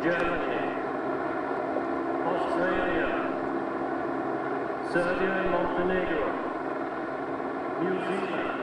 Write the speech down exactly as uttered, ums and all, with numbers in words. Germany, Australia, Serbia and Montenegro, New Zealand,